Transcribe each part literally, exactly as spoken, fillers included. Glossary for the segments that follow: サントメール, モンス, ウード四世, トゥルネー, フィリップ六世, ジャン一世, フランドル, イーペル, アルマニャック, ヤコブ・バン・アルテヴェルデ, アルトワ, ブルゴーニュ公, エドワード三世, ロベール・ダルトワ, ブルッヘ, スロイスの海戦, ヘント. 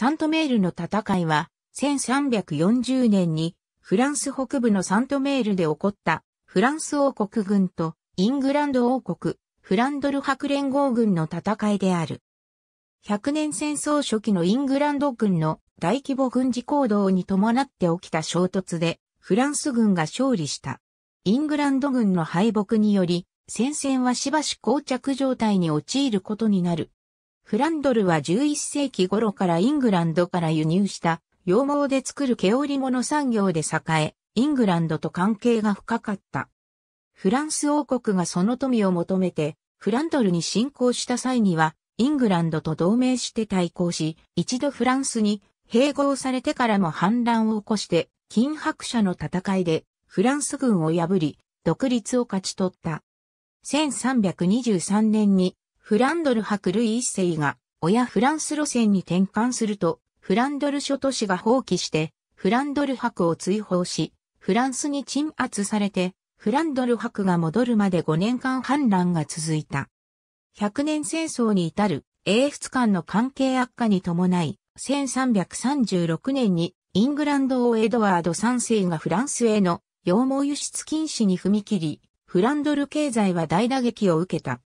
サントメールの戦いは、せんさんびゃくよんじゅうねんにフランス北部のサントメールで起こったフランス王国軍とイングランド王国フランドル伯連合軍の戦いである。ひゃくねん戦争初期のイングランド軍の大規模軍事行動に伴って起きた衝突でフランス軍が勝利した。イングランド軍の敗北により戦線はしばし膠着状態に陥ることになる。フランドルはじゅういっせいき頃からイングランドから輸入した羊毛で作る毛織物産業で栄え、イングランドと関係が深かった。フランス王国がその富を求めて、フランドルに侵攻した際には、イングランドと同盟して対抗し、一度フランスに併合されてからも反乱を起こして、近伯舎の戦いで、フランス軍を破り、独立を勝ち取った。せんさんびゃくにじゅうさんねんに、フランドル伯ルイ一世が、親フランス路線に転換すると、フランドル諸都市が蜂起して、フランドル伯を追放し、フランスに鎮圧されて、フランドル伯が戻るまでごねんかん反乱が続いた。ひゃくねん戦争に至る英仏間の関係悪化に伴い、せんさんびゃくさんじゅうろくねんにイングランド王エドワードさんせいがフランスへの羊毛輸出禁止に踏み切り、フランドル経済は大打撃を受けた。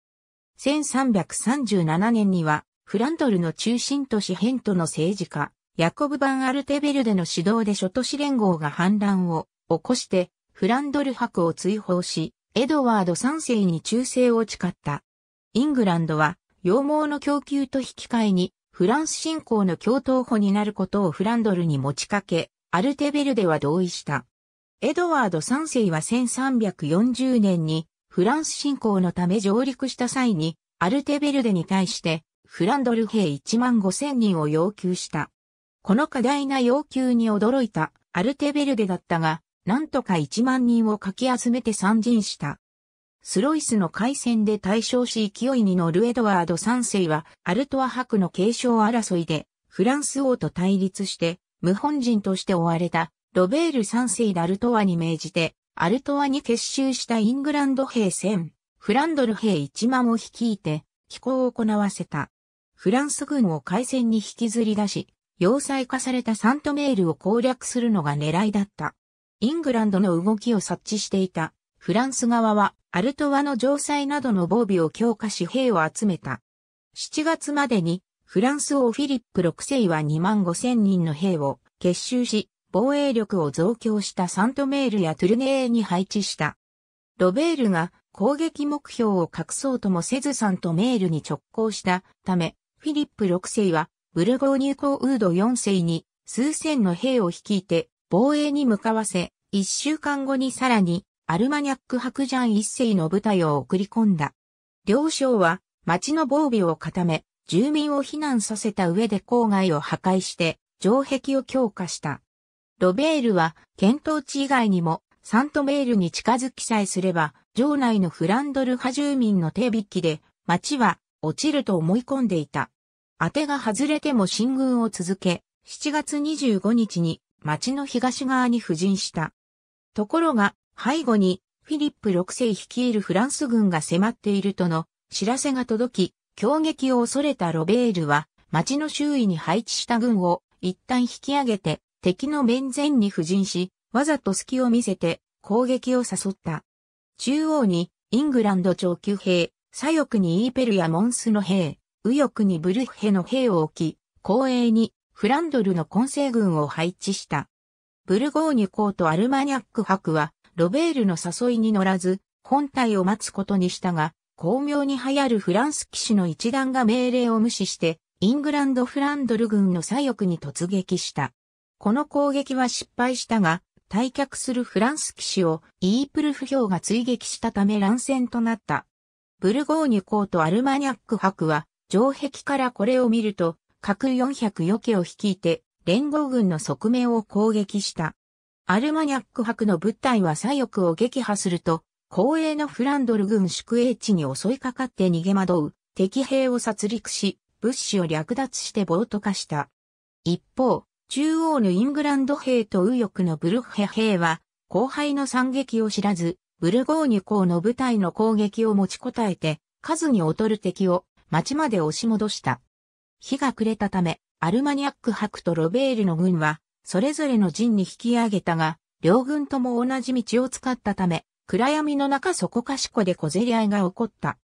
せんさんびゃくさんじゅうななねんには、フランドルの中心都市ヘントの政治家、ヤコブ・バン・アルテヴェルデの指導で諸都市連合が反乱を起こして、フランドル伯を追放し、エドワードさんせいに忠誠を誓った。イングランドは、羊毛の供給と引き換えに、フランス侵攻の共闘歩になることをフランドルに持ちかけ、アルテヴェルデは同意した。エドワードさんせいはせんさんびゃくよんじゅうねんに、フランス侵攻のため上陸した際に、アルテヴェルデに対して、フランドル兵いちまんごせんにんを要求した。この過大な要求に驚いたアルテヴェルデだったが、なんとかいちまんにんをかき集めて参陣した。スロイスの海戦で大勝し勢いに乗るエドワードさんせいは、アルトワ伯の継承争いで、フランス王と対立して、謀反人として追われた、ロベールさんせいダルトワに命じて、アルトワに結集したイングランド兵せん、フランドル兵いちまんを率いて、寄港を行わせた。フランス軍を海戦に引きずり出し、要塞化されたサントメールを攻略するのが狙いだった。イングランドの動きを察知していたフランス側はアルトワの城塞などの防備を強化し兵を集めた。しちがつまでにフランス王フィリップろくせいはにまんごせんにんの兵を結集し防衛力を増強したサントメールやトゥルネーに配置した。ロベールが攻撃目標を隠そうともせずサントメールに直行したためフィリップろくせいはブルゴーニュ公ウードよんせいに数千の兵を率いて防衛に向かわせ、一週間後にさらにアルマニャック伯ジャンいっせいの部隊を送り込んだ。両将は町の防備を固め、住民を避難させた上で郊外を破壊して城壁を強化した。ロベールは検討地以外にもサントメールに近づきさえすれば、城内のフランドル派住民の手引きで町は落ちると思い込んでいた。当てが外れても進軍を続け、しちがつにじゅうごにちに町の東側に布陣した。ところが、背後にフィリップろくせい率いるフランス軍が迫っているとの知らせが届き、攻撃を恐れたロベールは、町の周囲に配置した軍を一旦引き上げて、敵の面前に布陣し、わざと隙を見せて攻撃を誘った。中央にイングランド長級兵、左翼にイーペルやモンスの兵、右翼にブルッヘの兵を置き、後衛にフランドルの混成軍を配置した。ブルゴーニュ公とアルマニャック伯は、ロベールの誘いに乗らず、本隊を待つことにしたが、巧妙に流行るフランス騎手の一団が命令を無視して、イングランド・フランドル軍の左翼に突撃した。この攻撃は失敗したが、退却するフランス騎手をイープルフヒョウが追撃したため乱戦となった。ブルゴーニュ公とアルマニャック伯は、城壁からこれを見ると、各よんひゃくよけを率いて、連合軍の側面を攻撃した。アルマニャック伯の部隊は左翼を撃破すると、後衛のフランドル軍宿営地に襲いかかって逃げ惑う、敵兵を殺戮し、物資を略奪して暴徒化した。一方、中央のイングランド兵と右翼のブルッヘ兵は、後輩の惨劇を知らず、ブルゴーニュ公の部隊の攻撃を持ちこたえて、数に劣る敵を町まで押し戻した。日が暮れたため、アルマニャック伯とロベールの軍は、それぞれの陣に引き上げたが、両軍とも同じ道を使ったため、暗闇の中そこかしこで小競り合いが起こった。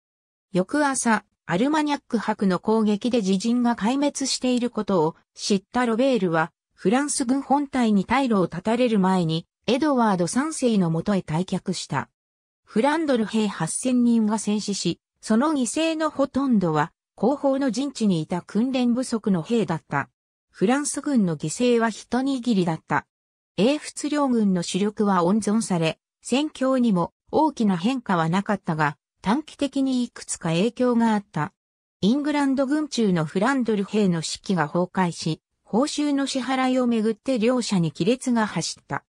翌朝、アルマニャック伯の攻撃で自陣が壊滅していることを知ったロベールは、フランス軍本体に退路を断たれる前に、エドワードさんせいのもとへ退却した。フランドル兵はっせんにんが戦死し、その犠牲のほとんどは、後方の陣地にいた訓練不足の兵だった。フランス軍の犠牲は一握りだった。英仏両軍の主力は温存され、戦況にも大きな変化はなかったが、短期的にいくつか影響があった。イングランド軍中のフランドル兵の士気が崩壊し、報酬の支払いをめぐって両者に亀裂が走った。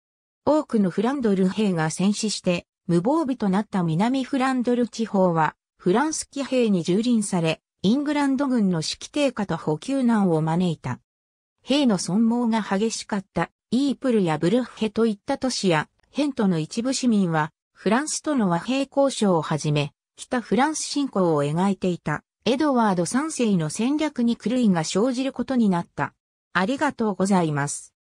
多くのフランドル兵が戦死して、無防備となった南フランドル地方は、フランス騎兵に蹂躙され、イングランド軍の士気低下と補給難を招いた。兵の損耗が激しかった、イープルやブルッヘといった都市や、ヘントの一部市民は、フランスとの和平交渉をはじめ、北フランス侵攻を描いていた、エドワードさんせいの戦略に狂いが生じることになった。ありがとうございます。